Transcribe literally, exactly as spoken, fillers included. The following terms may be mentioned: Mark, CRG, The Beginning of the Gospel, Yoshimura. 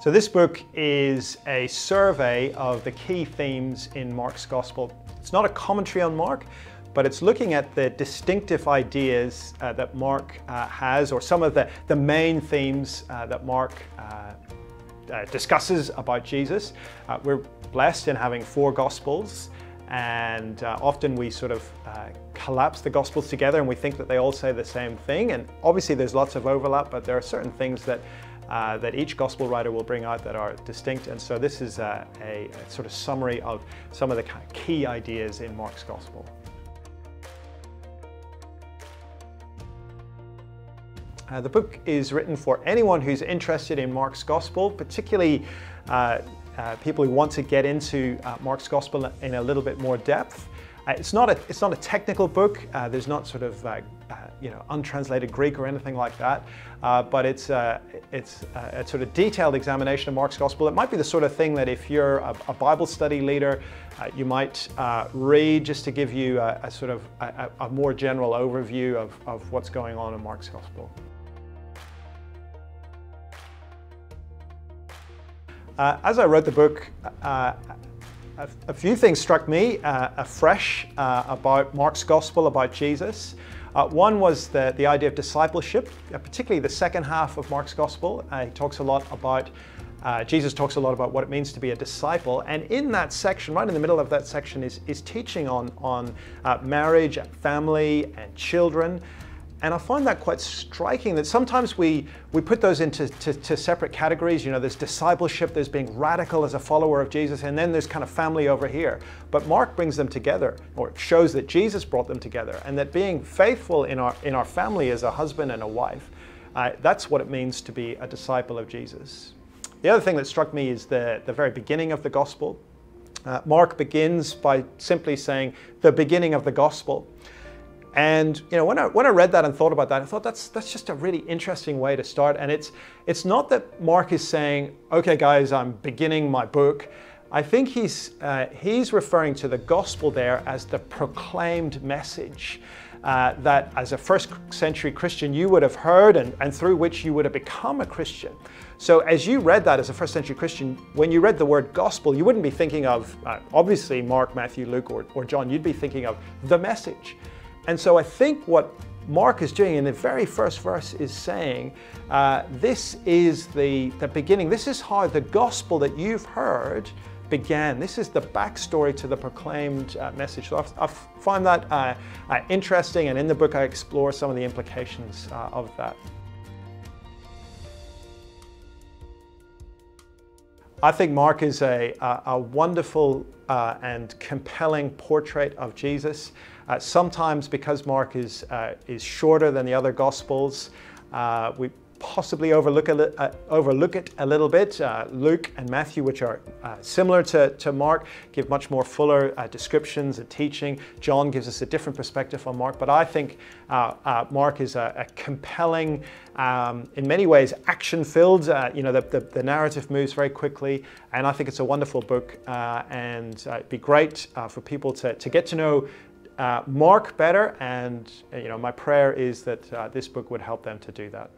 So this book is a survey of the key themes in Mark's gospel. It's not a commentary on Mark, but it's looking at the distinctive ideas uh, that Mark uh, has, or some of the, the main themes uh, that Mark uh, uh, discusses about Jesus. Uh, we're blessed in having four gospels, and uh, often we sort of uh, collapse the gospels together and we think that they all say the same thing. And obviously there's lots of overlap, but there are certain things that Uh, that each gospel writer will bring out that are distinct. And so this is uh, a, a sort of summary of some of the key ideas in Mark's gospel. Uh, the book is written for anyone who's interested in Mark's gospel, particularly uh, uh, people who want to get into uh, Mark's gospel in a little bit more depth. Uh, it's not a it's not a technical book. Uh, there's not sort of uh, uh, you know untranslated Greek or anything like that. Uh, but it's uh, it's uh, a sort of detailed examination of Mark's gospel. It might be the sort of thing that if you're a, a Bible study leader, uh, you might uh, read just to give you a, a sort of a, a more general overview of of what's going on in Mark's gospel. Uh, as I wrote the book, Uh, A few things struck me uh, afresh uh, about Mark's gospel, about Jesus. Uh, one was the, the idea of discipleship, uh, particularly the second half of Mark's gospel. Uh, he talks a lot about, uh, Jesus talks a lot about what it means to be a disciple. And in that section, right in the middle of that section, is, is teaching on, on uh, marriage, family, and children. And I find that quite striking, that sometimes we, we put those into to, to separate categories. You know, there's discipleship, there's being radical as a follower of Jesus, and then there's kind of family over here. But Mark brings them together, or shows that Jesus brought them together, and that being faithful in our, in our family as a husband and a wife, uh, that's what it means to be a disciple of Jesus. The other thing that struck me is the, the very beginning of the gospel. Uh, Mark begins by simply saying, the beginning of the gospel. And you know, when I when I read that and thought about that, I thought that's that's just a really interesting way to start. And it's it's not that Mark is saying, "Okay, guys, I'm beginning my book." I think he's uh, he's referring to the gospel there as the proclaimed message uh, that, as a first-century Christian, you would have heard, and and through which you would have become a Christian. So, as you read that as a first-century Christian, when you read the word gospel, you wouldn't be thinking of uh, obviously Mark, Matthew, Luke, or or John. You'd be thinking of the message. And so I think what Mark is doing in the very first verse is saying, uh, this is the, the beginning. This is how the gospel that you've heard began. This is the backstory to the proclaimed uh, message. So I, I find that uh, uh, interesting, and in the book I explore some of the implications uh, of that. I think Mark is a, a, a wonderful uh, and compelling portrait of Jesus. Uh, sometimes because Mark is, uh, is shorter than the other Gospels, uh, we possibly overlook, a uh, overlook it a little bit. Uh, Luke and Matthew, which are uh, similar to, to Mark, give much more fuller uh, descriptions and teaching. John gives us a different perspective on Mark, but I think uh, uh, Mark is a, a compelling, um, in many ways action-filled. Uh, you know, the, the, the narrative moves very quickly, and I think it's a wonderful book, uh, and uh, it'd be great uh, for people to, to get to know Uh, Mark better, and you know, my prayer is that uh, this book would help them to do that.